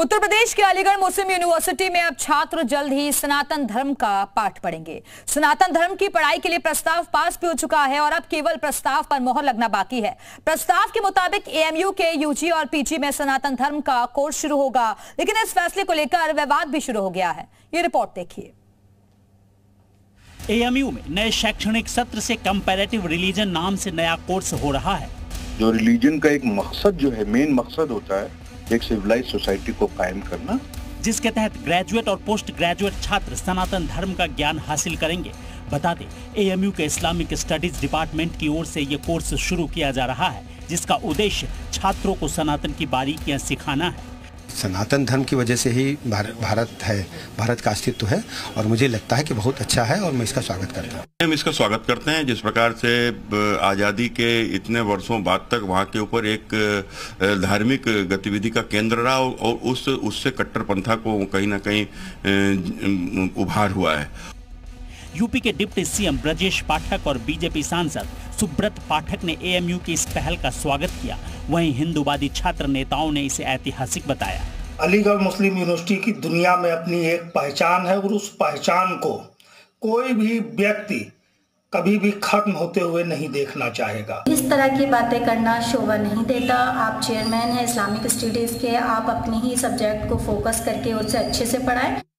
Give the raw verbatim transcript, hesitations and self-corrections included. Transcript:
उत्तर प्रदेश के अलीगढ़ मुस्लिम यूनिवर्सिटी में अब छात्र जल्द ही सनातन धर्म का पाठ पढ़ेंगे। सनातन धर्म की पढ़ाई के लिए प्रस्ताव पास भी हो चुका है और अब केवल प्रस्ताव पर मोहर लगना बाकी है। प्रस्ताव के मुताबिक एएमयू के यूजी और पीजी में सनातन धर्म का कोर्स शुरू होगा, लेकिन इस फैसले को लेकर विवाद भी शुरू हो गया है। ये रिपोर्ट देखिए। एएमयू में नए शैक्षणिक सत्र से कंपेरेटिव रिलीजन नाम से नया कोर्स हो रहा है। जो रिलीजन का एक मकसद जो है, मेन मकसद होता है एक सिविलाइज्ड सोसाइटी को कायम करना, जिसके तहत ग्रेजुएट और पोस्ट ग्रेजुएट छात्र सनातन धर्म का ज्ञान हासिल करेंगे। बता दें, एएमयू के इस्लामिक स्टडीज डिपार्टमेंट की ओर से ये कोर्स शुरू किया जा रहा है, जिसका उद्देश्य छात्रों को सनातन की बारीकियां सिखाना है। सनातन धर्म की वजह से ही भारत है, भारत का अस्तित्व है और मुझे लगता है कि बहुत अच्छा है और मैं इसका स्वागत करता हूँ। हम इसका स्वागत करते हैं। जिस प्रकार से आज़ादी के इतने वर्षों बाद तक वहाँ के ऊपर एक धार्मिक गतिविधि का केंद्र रहा और उस उससे कट्टरपंथा को कहीं ना कहीं उभार हुआ है। यूपी के डिप्टी सीएम ब्रजेश पाठक और बीजेपी सांसद सुब्रत पाठक ने एएमयू की इस पहल का स्वागत किया। वहीं हिंदूवादी छात्र नेताओं ने इसे ऐतिहासिक बताया। अलीगढ़ मुस्लिम यूनिवर्सिटी की दुनिया में अपनी एक पहचान है और उस पहचान को कोई भी व्यक्ति कभी भी खत्म होते हुए नहीं देखना चाहेगा। इस तरह की बातें करना शोभा नहीं देता। आप चेयरमैन हैं इस्लामिक स्टडीज के, आप अपनी ही सब्जेक्ट को फोकस करके उसे अच्छे से पढ़ाएं।